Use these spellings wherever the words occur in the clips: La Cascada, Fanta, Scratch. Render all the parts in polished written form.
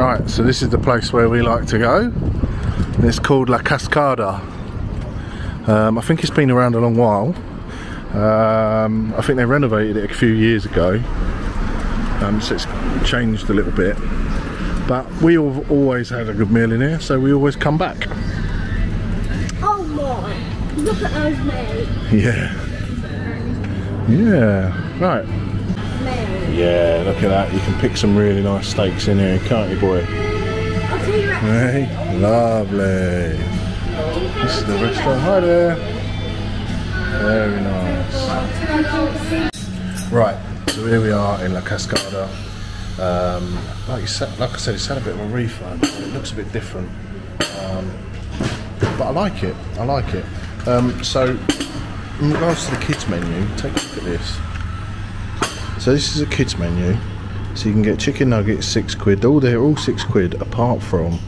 Right, so this is the place where we like to go. It's called La Cascada. I think it's been around a long while. I think they renovated it a few years ago, so it's changed a little bit. But we have always had a good meal in here, so we always come back. Oh my, look at those men. Yeah. Yeah, right. Men. Yeah, look at that. You can pick some really nice steaks in here, can't you, boy? Hey, lovely. This is the restaurant. Hi there. Very nice. Right, so here we are in La Cascada. Like I said, it's had a bit of a refurb. It looks a bit different, but I like it. I like it. So, in regards to the kids menu, take a look at this. So this is a kids menu. So you can get chicken nuggets, £6. They're all £6, apart from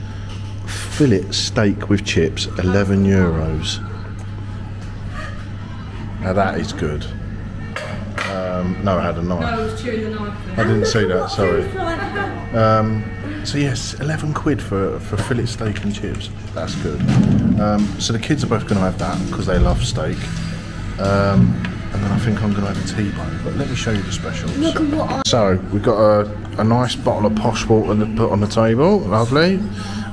fillet steak with chips, €11. Now that is good. No, I had a knife. No, I was chewing the knife. I didn't see that, sorry. So yes, £11 for fillet steak and chips. That's good. So the kids are both going to have that because they love steak. And then I think I'm going to have a T-bone, but let me show you the specials. Look at what so we've got a nice bottle of posh water to put on the table, lovely.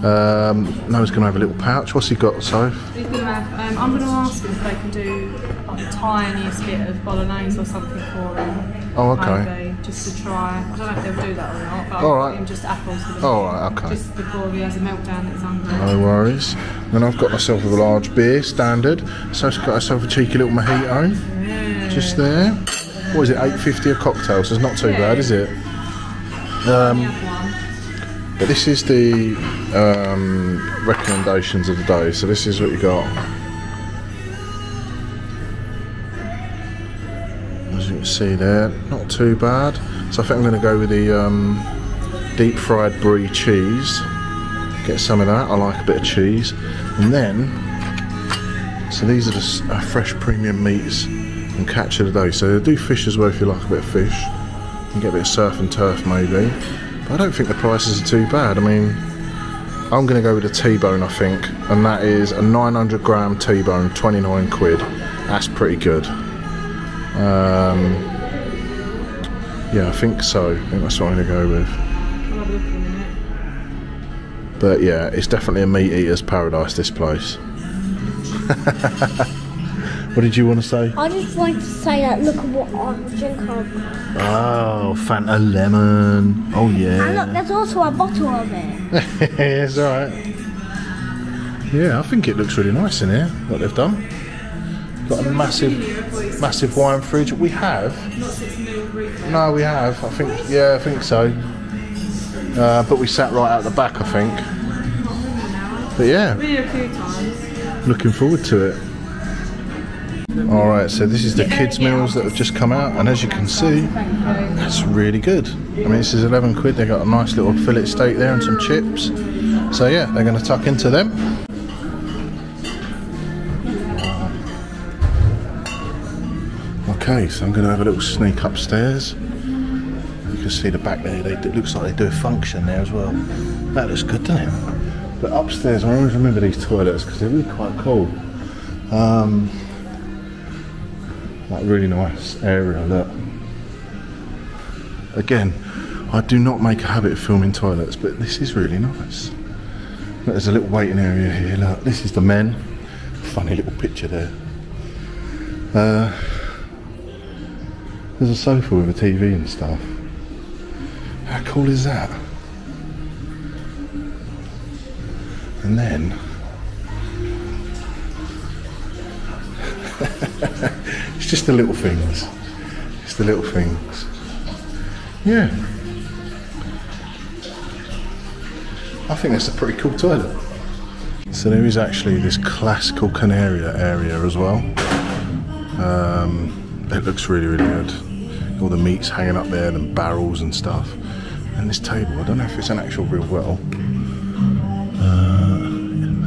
Noah's going to have a little pouch. What's he got, so? He's going to have, I'm going to ask him if they can do like, the tiniest bit of bolognese or something for him. Oh, okay. Maybe, just to try. I don't know if they'll do that or not, but I'll give him just apples for the All right, okay. Just before he has a meltdown that's hungry. No worries. Then I've got myself a large beer, standard. So she's got herself a cheeky little mojito. Yeah. Just there. What is it, £8.50 a cocktail, so it's not too bad, is it? But this is the recommendations of the day, so this is what you got. As you can see there, not too bad. So I think I'm going to go with the deep fried brie cheese. Get some of that, I like a bit of cheese. And then, so these are the fresh premium meats. And catch of the day, so they do fish as well if you like a bit of fish. You can get a bit of surf and turf maybe, but I don't think the prices are too bad. I mean, I'm going to go with a T-bone I think, and that is a 900 gram T-bone, £29. That's pretty good. Yeah, I think so. I think that's what I'm going to go with. But yeah, it's definitely a meat eater's paradise, this place. What did you want to say? I just wanted to say that look at what I'm drinking. Oh, Fanta Lemon. Oh yeah. And look, there's also a bottle of it. It's alright. Yeah, I think it looks really nice in here, what they've done. Got a massive wine fridge. We have. No, we have. I think, yeah, I think so. But we sat right out the back, I think. But yeah. We did a few times. Looking forward to it. Alright, so this is the kids' meals that have just come out, and as you can see, that's really good. I mean, this is £11, they got a nice little fillet steak there and some chips. So yeah, they're going to tuck into them. Okay, so I'm going to have a little sneak upstairs. You can see the back there, it looks like they do a function there as well. That looks good, doesn't it? But upstairs, I always remember these toilets because they're really quite cool. That really nice area, look. Again, I do not make a habit of filming toilets, but this is really nice. Look, there's a little waiting area here, look. This is the men. Funny little picture there. There's a sofa with a TV and stuff. How cool is that? And then... it's just the little things. It's the little things. Yeah. I think that's a pretty cool toilet. So there is actually this classical Canaria area as well. It looks really, really good. All the meats hanging up there and barrels and stuff. And this table, I don't know if it's an actual real well.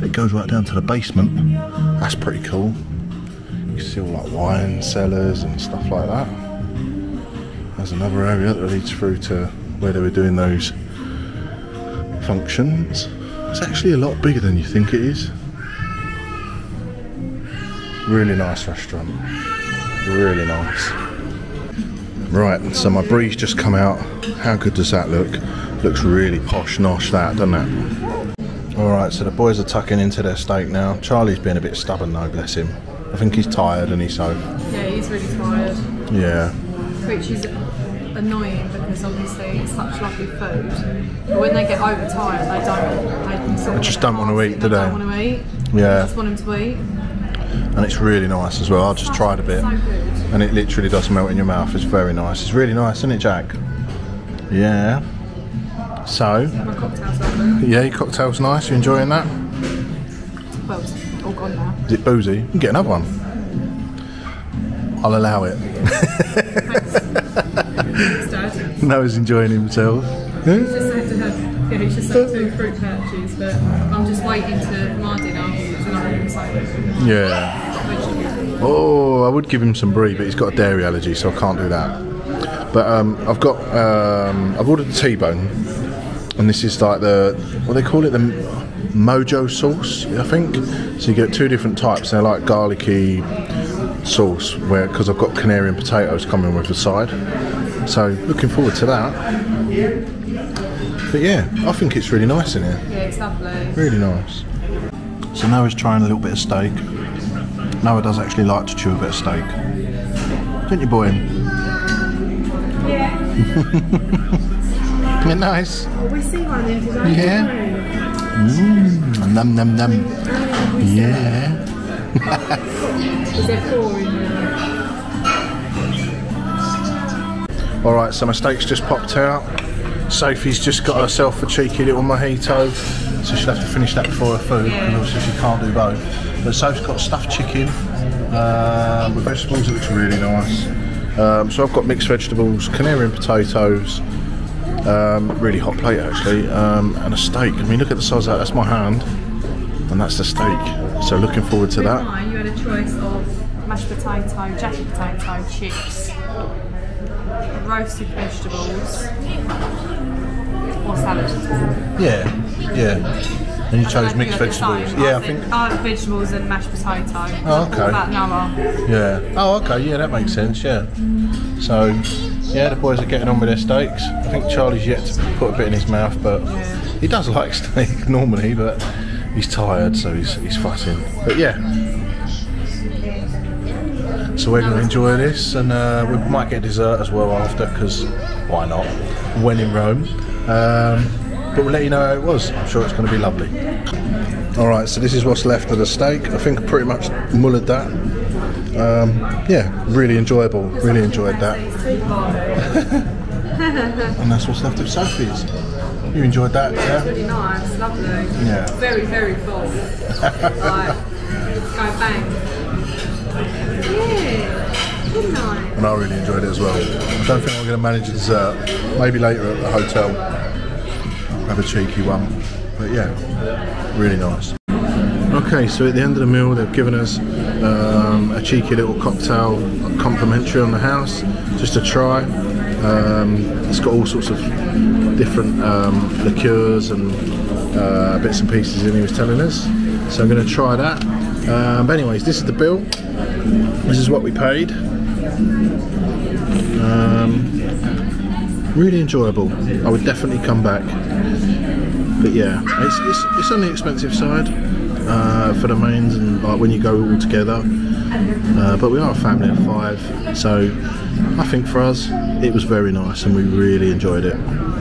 It goes right down to the basement. That's pretty cool. You see all like wine cellars and stuff like that. There's another area that leads through to where they were doing those functions. It's actually a lot bigger than you think it is. Really nice restaurant, really nice. Right, so my brie's just come out. How good does that look? Looks really posh nosh that, doesn't it? Alright, so the boys are tucking into their steak now. Charlie's being a bit stubborn though, bless him. I think he's tired, and he's so. Yeah, he's really tired. Yeah. Which is annoying because obviously it's such lovely food. But when they get overtired, they just don't want to eat, do they? Yeah. They just want them to eat. And it's really nice as well. I just tried a bit, so good. And it literally does melt in your mouth. It's very nice. It's really nice, isn't it, Jack? Yeah. So. My cocktail's lovely. Yeah, your cocktail's nice. You enjoying that? Well, it's all gone now. Is it boozy? You can get another one. I'll allow it. Thanks. No, he's enjoying himself. Yeah? He just had to have, yeah, he just had two fruit patches, but I'm just waiting to my dinner. Yeah. Oh, I would give him some brie, but he's got a dairy allergy, so I can't do that. But I've ordered the T-bone, and this is like the, what they call it, the mojo sauce, I think. So you get two different types. They're like garlicky sauce, where because I've got canary and potatoes coming with the side. So looking forward to that. But yeah, I think it's really nice in here. Yeah, it's lovely. Really nice. So now he's trying a little bit of steak. Noah does actually like to chew a bit of steak. Don't you, boy? Yeah. Isn't it nice? We see one in today. Yeah. Mmm. Num num num. Yeah. Is there four in there? Alright, so my steak's just popped out. Sophie's just got herself a cheeky little mojito, so she'll have to finish that before her food, because obviously she can't do both. But Sophie's got stuffed chicken with vegetables. It looks really nice. So I've got mixed vegetables, canary and potatoes, really hot plate actually, and a steak. I mean, look at the size of that. That's my hand, and that's the steak. So looking forward to that. You had a choice of mashed potato, jacket potato, chips, roasted vegetables, or salad. Yeah, yeah. And you chose mixed vegetables. Yeah, I think vegetables and mashed potato. Oh, okay. Yeah. Oh, okay. Yeah, that makes sense. Yeah. So, yeah, the boys are getting on with their steaks. I think Charlie's yet to put a bit in his mouth, but he does like steak normally, but he's tired, so he's fussing. But yeah. So we're going to enjoy this, and we might get dessert as well after, because why not, when in Rome. But we'll let you know how it was. I'm sure it's going to be lovely. Alright, so this is what's left of the steak. I think I pretty much mullered that. Yeah, really enjoyable, really enjoyed that. And that's what's left of Sophie's. You enjoyed that, yeah? It's really nice, lovely. Yeah. Very, very full. Like, go bang. Yeah, good night. And I really enjoyed it as well. I don't think I'm going to manage a dessert. Maybe later at the hotel, have a cheeky one. But yeah, really nice. Okay, so at the end of the meal, they've given us a cheeky little cocktail, complimentary on the house, just to try. It's got all sorts of different liqueurs and bits and pieces in, he was telling us. So I'm going to try that. But anyways, this is the bill. This is what we paid. Really enjoyable. I would definitely come back. But yeah, it's on the expensive side for the mains, and like when you go all together. But we are a family of 5, so I think for us it was very nice, and we really enjoyed it.